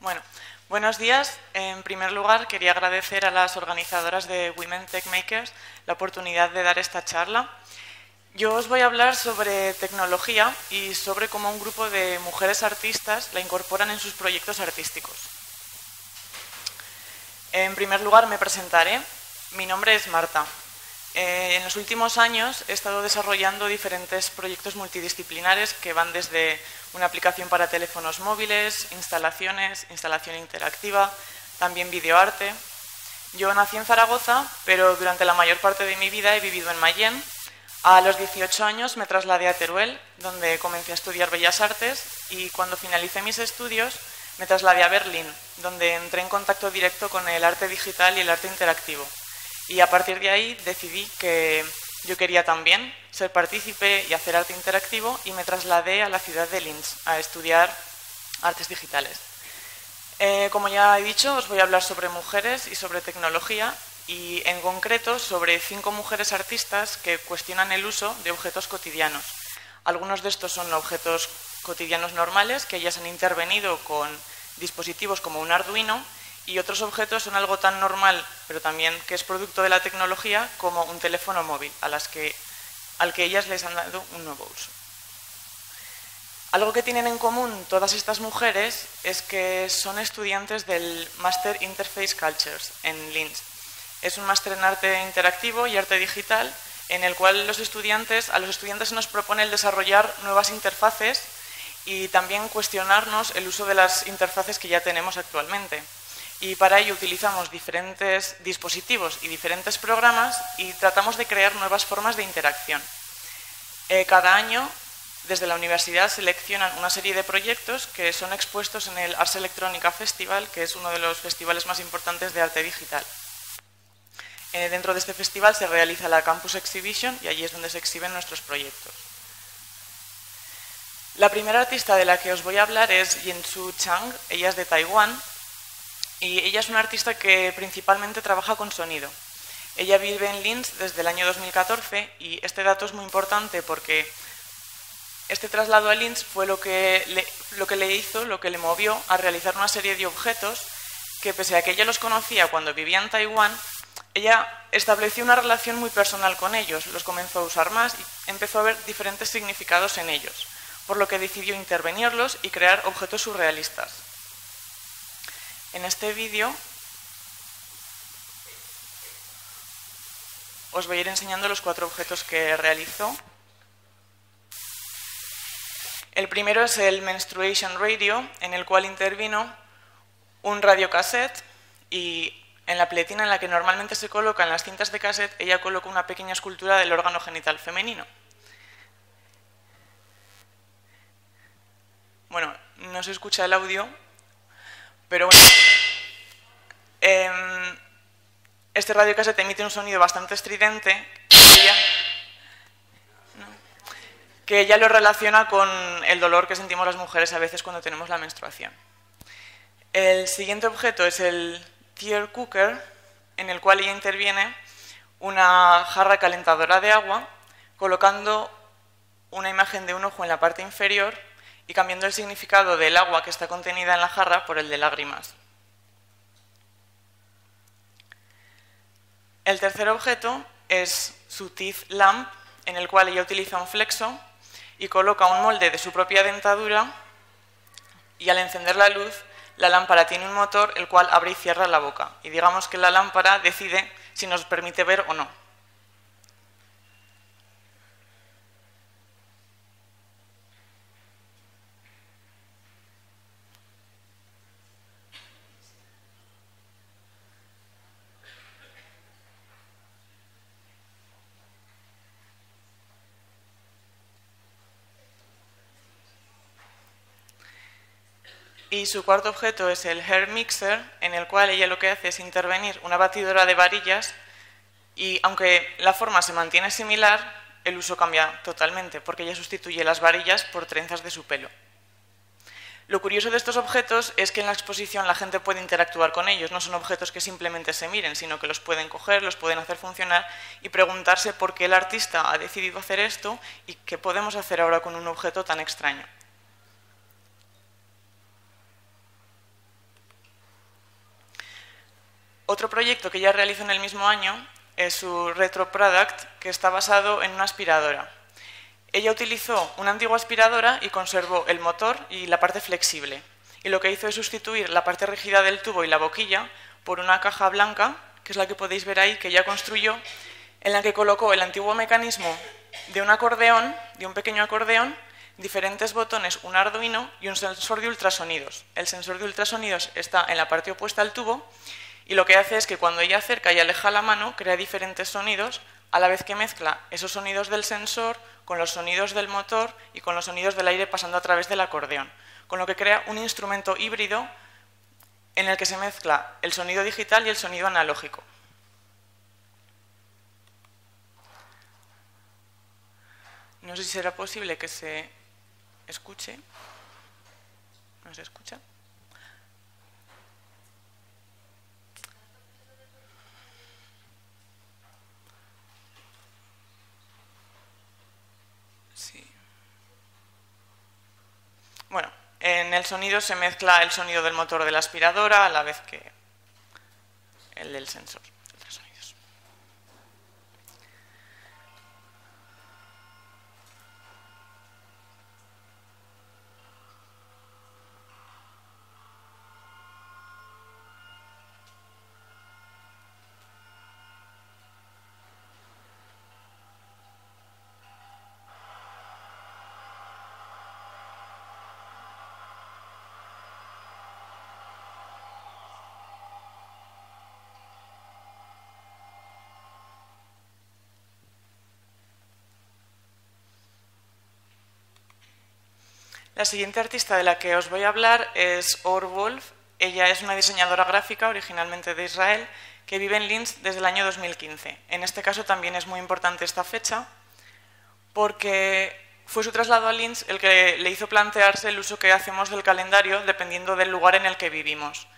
Bueno, buenos días. En primer lugar, quería agradecer a las organizadoras de Women Techmakers la oportunidad de dar esta charla. Yo os voy a hablar sobre tecnología y sobre cómo un grupo de mujeres artistas la incorporan en sus proyectos artísticos. En primer lugar, me presentaré. Mi nombre es Marta. En los últimos años he estado desarrollando diferentes proyectos multidisciplinares que van desde una aplicación para teléfonos móviles, instalaciones, instalación interactiva, también videoarte. Yo nací en Zaragoza, pero durante la mayor parte de mi vida he vivido en Mayén. A los 18 años me trasladé a Teruel, donde comencé a estudiar Bellas Artes, y cuando finalicé mis estudios me trasladé a Berlín, donde entré en contacto directo con el arte digital y el arte interactivo. Y a partir de ahí decidí que yo quería también ser partícipe y hacer arte interactivo, y me trasladé a la ciudad de Linz a estudiar artes digitales. Como ya he dicho, os voy a hablar sobre mujeres y sobre tecnología, y en concreto sobre 5 mujeres artistas que cuestionan el uso de objetos cotidianos. Algunos de estos son objetos cotidianos normales, que ellas han intervenido con dispositivos como un Arduino, y otros objetos son algo tan normal, pero también que es producto de la tecnología, como un teléfono móvil, al que ellas les han dado un nuevo uso. Algo que tienen en común todas estas mujeres es que son estudiantes del máster Interface Cultures en Linz. Es un máster en arte interactivo y arte digital, en el cual a los estudiantes se nos propone el desarrollar nuevas interfaces y también cuestionarnos el uso de las interfaces que ya tenemos actualmente. Y para ello utilizamos diferentes dispositivos y diferentes programas y tratamos de crear nuevas formas de interacción. Cada año, desde la universidad, seleccionan una serie de proyectos que son expuestos en el Ars Electrónica Festival, que es uno de los festivales más importantes de arte digital. Dentro de este festival se realiza la Campus Exhibition, y allí es donde se exhiben nuestros proyectos. La primera artista de la que os voy a hablar es Yen Tzu Chang. Ella es de Taiwán. Y ella es una artista que principalmente trabaja con sonido. Ella vive en Linz desde el año 2014, y este dato es muy importante porque este traslado a Linz fue lo que le movió a realizar una serie de objetos que, pese a que ella los conocía cuando vivía en Taiwán, ella estableció una relación muy personal con ellos, los comenzó a usar más y empezó a ver diferentes significados en ellos, por lo que decidió intervenirlos y crear objetos surrealistas. En este vídeo os voy a ir enseñando los 4 objetos que realizó. El primero es el Menstruation Radio, en el cual intervino un radiocassette, y en la pletina en la que normalmente se colocan las cintas de cassette, ella colocó una pequeña escultura del órgano genital femenino. Bueno, no se escucha el audio, pero bueno, este radiocassette emite un sonido bastante estridente que ella lo relaciona con el dolor que sentimos las mujeres a veces cuando tenemos la menstruación. El siguiente objeto es el tear cooker, en el cual ella interviene una jarra calentadora de agua, colocando una imagen de un ojo en la parte inferior y cambiando el significado del agua que está contenida en la jarra por el de lágrimas. El tercer objeto es su Teeth Lamp, en el cual ella utiliza un flexo y coloca un molde de su propia dentadura, y al encender la luz, la lámpara tiene un motor el cual abre y cierra la boca, y digamos que la lámpara decide si nos permite ver o no. Y su cuarto objeto es el Hair Mixer, en el cual ella lo que hace es intervenir una batidora de varillas, y aunque la forma se mantiene similar, el uso cambia totalmente, porque ella sustituye las varillas por trenzas de su pelo. Lo curioso de estos objetos es que en la exposición la gente puede interactuar con ellos, no son objetos que simplemente se miren, sino que los pueden coger, los pueden hacer funcionar y preguntarse por qué el artista ha decidido hacer esto y qué podemos hacer ahora con un objeto tan extraño. Otro proyecto que ya realizó en el mismo año es su RetroProduct, que está basado en una aspiradora. Ella utilizó una antigua aspiradora y conservó el motor y la parte flexible. Y lo que hizo es sustituir la parte rígida del tubo y la boquilla por una caja blanca, que es la que podéis ver ahí, que ella construyó, en la que colocó el antiguo mecanismo de un acordeón, de un pequeño acordeón, diferentes botones, un Arduino y un sensor de ultrasonidos. El sensor de ultrasonidos está en la parte opuesta al tubo y lo que hace es que cuando ella acerca y aleja la mano, crea diferentes sonidos, a la vez que mezcla esos sonidos del sensor con los sonidos del motor y con los sonidos del aire pasando a través del acordeón, con lo que crea un instrumento híbrido en el que se mezcla el sonido digital y el sonido analógico. No sé si será posible que se escuche. ¿No se escucha? Sí. Bueno, en el sonido se mezcla el sonido del motor de la aspiradora a la vez que el del sensor. La siguiente artista de la que os voy a hablar es Or Wolff. Ella es una diseñadora gráfica originalmente de Israel que vive en Linz desde el año 2015. En este caso también es muy importante esta fecha porque fue su traslado a Linz el que le hizo plantearse el uso que hacemos del calendario dependiendo del lugar en el que vivimos.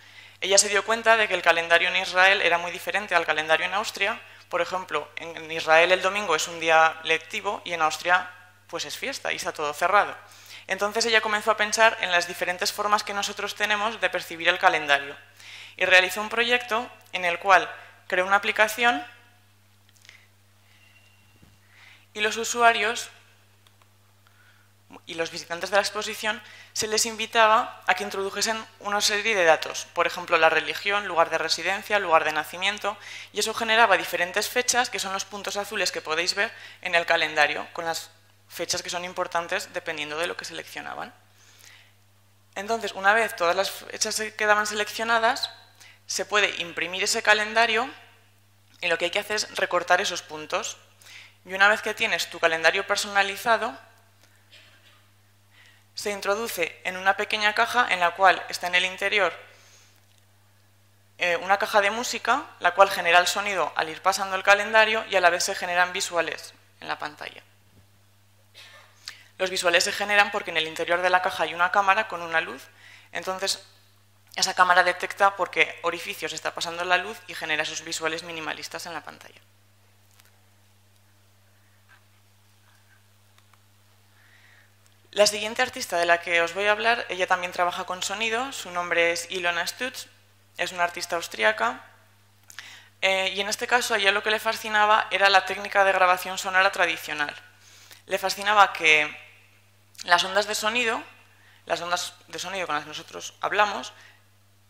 Ella se dio cuenta de que el calendario en Israel era muy diferente al calendario en Austria. Por ejemplo, en Israel el domingo es un día lectivo y en Austria pues es fiesta y está todo cerrado. Entonces ella comenzó a pensar en las diferentes formas que nosotros tenemos de percibir el calendario y realizó un proyecto en el cual creó una aplicación y los usuarios y los visitantes de la exposición se les invitaba a que introdujesen una serie de datos, por ejemplo la religión, lugar de residencia, lugar de nacimiento, y eso generaba diferentes fechas que son los puntos azules que podéis ver en el calendario con las fechas que son importantes dependiendo de lo que seleccionaban. Entonces, una vez todas las fechas que quedaban seleccionadas, se puede imprimir ese calendario y lo que hay que hacer es recortar esos puntos. Y una vez que tienes tu calendario personalizado, se introduce en una pequeña caja en la cual está en el interior una caja de música, la cual genera el sonido al ir pasando el calendario y a la vez se generan visuales en la pantalla. Los visuales se generan porque en el interior de la caja hay una cámara con una luz, entonces esa cámara detecta por qué orificio se está pasando la luz y genera esos visuales minimalistas en la pantalla. La siguiente artista de la que os voy a hablar, ella también trabaja con sonido, su nombre es Ilona Stütz, es una artista austríaca. Y en este caso a ella lo que le fascinaba era la técnica de grabación sonora tradicional. Le fascinaba que las ondas de sonido con las que nosotros hablamos,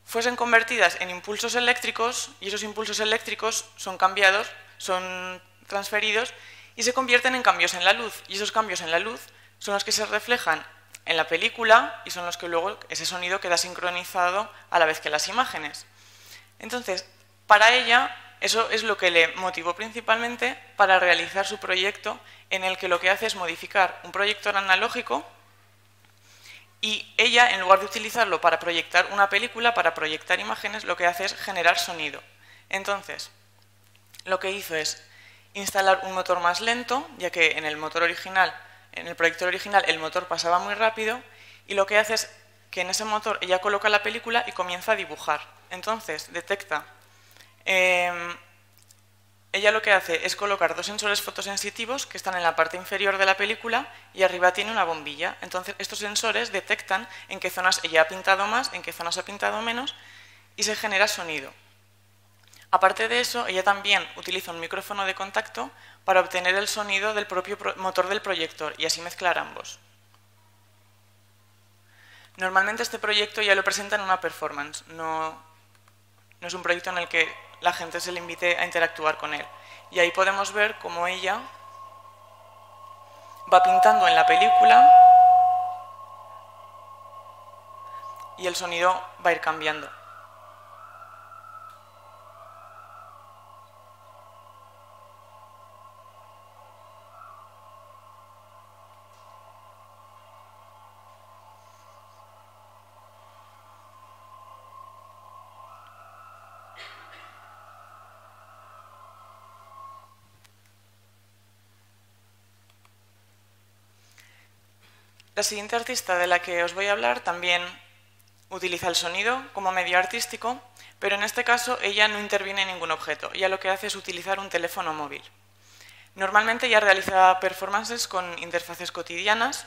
fuesen convertidas en impulsos eléctricos y esos impulsos eléctricos son cambiados, son transferidos y se convierten en cambios en la luz. Y esos cambios en la luz son los que se reflejan en la película y son los que luego ese sonido queda sincronizado a la vez que las imágenes. Entonces, para ella, eso es lo que le motivó principalmente para realizar su proyecto en el que lo que hace es modificar un proyector analógico y ella, en lugar de utilizarlo para proyectar una película, para proyectar imágenes, lo que hace es generar sonido. Entonces, lo que hizo es instalar un motor más lento, ya que en el proyector original, el motor pasaba muy rápido y lo que hace es que en ese motor ella coloca la película y comienza a dibujar. Entonces, detecta... Ella lo que hace es colocar dos sensores fotosensitivos que están en la parte inferior de la película y arriba tiene una bombilla. Entonces, estos sensores detectan en qué zonas ella ha pintado más, en qué zonas ha pintado menos y se genera sonido. Aparte de eso, ella también utiliza un micrófono de contacto para obtener el sonido del propio motor del proyector y así mezclar ambos. Normalmente este proyecto ya lo presenta en una performance, no es un proyecto en el que la gente se le invite a interactuar con él. Y ahí podemos ver cómo ella va pintando en la película y el sonido va a ir cambiando. La siguiente artista de la que os voy a hablar también utiliza el sonido como medio artístico, pero en este caso ella no interviene en ningún objeto. Ella lo que hace es utilizar un teléfono móvil. Normalmente ella realiza performances con interfaces cotidianas.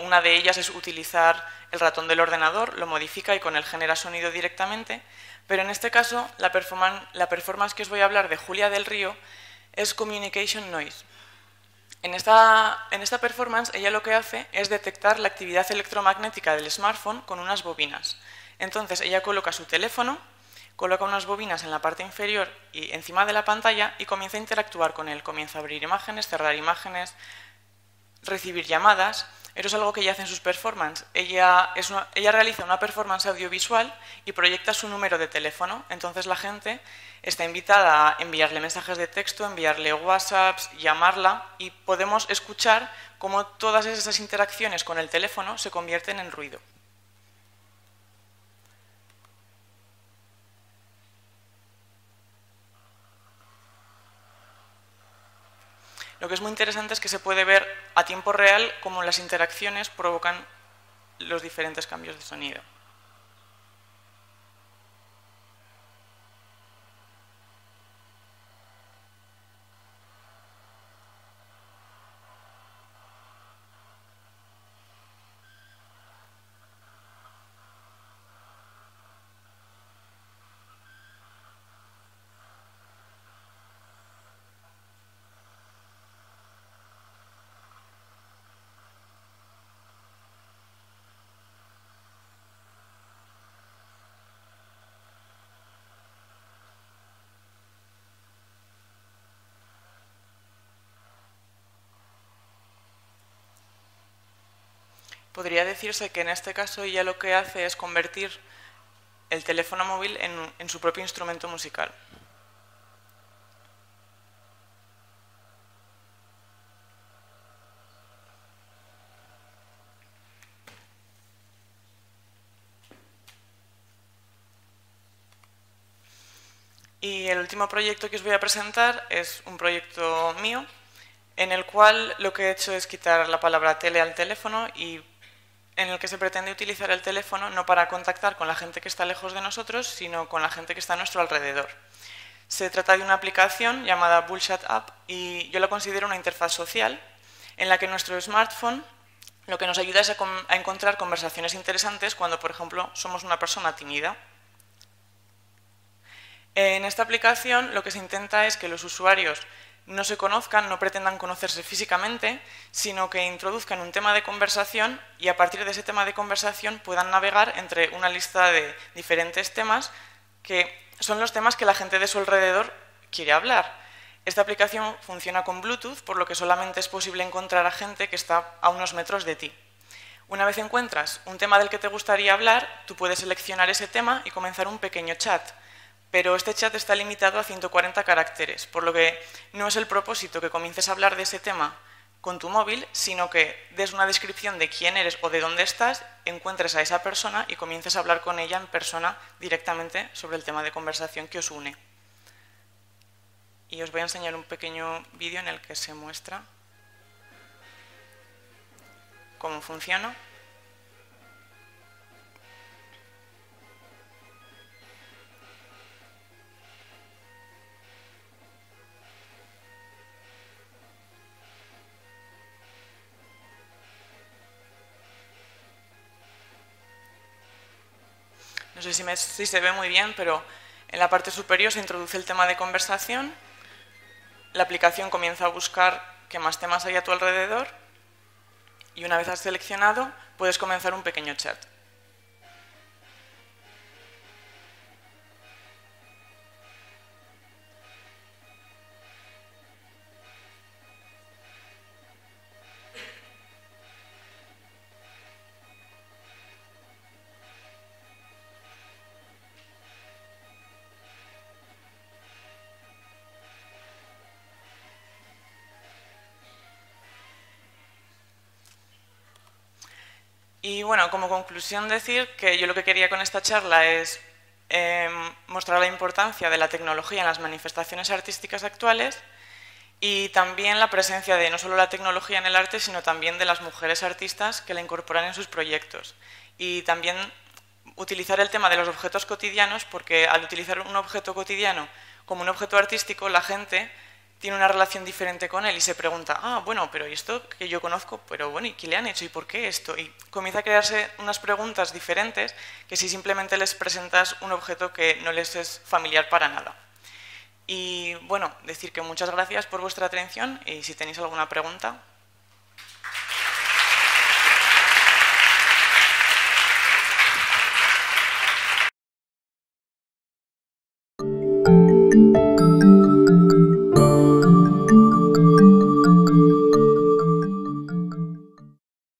Una de ellas es utilizar el ratón del ordenador, lo modifica y con él genera sonido directamente. Pero en este caso la performance que os voy a hablar de Julia del Río es Communication Noise. En esta performance, ella lo que hace es detectar la actividad electromagnética del smartphone con unas bobinas. Entonces, ella coloca su teléfono, coloca unas bobinas en la parte inferior y encima de la pantalla y comienza a interactuar con él. Comienza a abrir imágenes, cerrar imágenes, recibir llamadas. Eso es algo que ella hace en sus performances. Ella realiza una performance audiovisual y proyecta su número de teléfono. Entonces, la gente está invitada a enviarle mensajes de texto, enviarle WhatsApps, llamarla y podemos escuchar cómo todas esas interacciones con el teléfono se convierten en ruido. Lo que es muy interesante es que se puede ver a tiempo real cómo las interacciones provocan los diferentes cambios de sonido. Podría decirse que en este caso ella lo que hace es convertir el teléfono móvil en su propio instrumento musical. Y el último proyecto que os voy a presentar es un proyecto mío, en el cual lo que he hecho es quitar la palabra tele al teléfono y en el que se pretende utilizar el teléfono no para contactar con la gente que está lejos de nosotros, sino con la gente que está a nuestro alrededor. Se trata de una aplicación llamada BullChat App y yo la considero una interfaz social en la que nuestro smartphone lo que nos ayuda es a encontrar conversaciones interesantes cuando, por ejemplo, somos una persona tímida. En esta aplicación lo que se intenta es que los usuarios no se conozcan, no pretendan conocerse físicamente, sino que introduzcan un tema de conversación y a partir de ese tema de conversación puedan navegar entre una lista de diferentes temas que son los temas que la gente de su alrededor quiere hablar. Esta aplicación funciona con Bluetooth, por lo que solamente es posible encontrar a gente que está a unos metros de ti. Una vez encuentras un tema del que te gustaría hablar, tú puedes seleccionar ese tema y comenzar un pequeño chat. Pero este chat está limitado a 140 caracteres, por lo que no es el propósito que comiences a hablar de ese tema con tu móvil, sino que des una descripción de quién eres o de dónde estás, encuentres a esa persona y comiences a hablar con ella en persona directamente sobre el tema de conversación que os une. Y os voy a enseñar un pequeño vídeo en el que se muestra cómo funciona. No sé si se ve muy bien, pero En la parte superior se introduce el tema de conversación. La aplicación comienza a buscar qué más temas hay a tu alrededor y una vez has seleccionado, puedes comenzar un pequeño chat. Y bueno, como conclusión decir que yo lo que quería con esta charla es mostrar la importancia de la tecnología en las manifestaciones artísticas actuales y también la presencia de no solo la tecnología en el arte, sino también de las mujeres artistas que la incorporan en sus proyectos. Y también utilizar el tema de los objetos cotidianos, porque al utilizar un objeto cotidiano como un objeto artístico, la gente tiene una relación diferente con él y se pregunta, ah, bueno, pero esto que yo conozco, pero bueno, ¿y qué le han hecho? ¿Y por qué esto? Y comienza a crearse unas preguntas diferentes que si simplemente les presentas un objeto que no les es familiar para nada. Y bueno, decir que muchas gracias por vuestra atención y si tenéis alguna pregunta.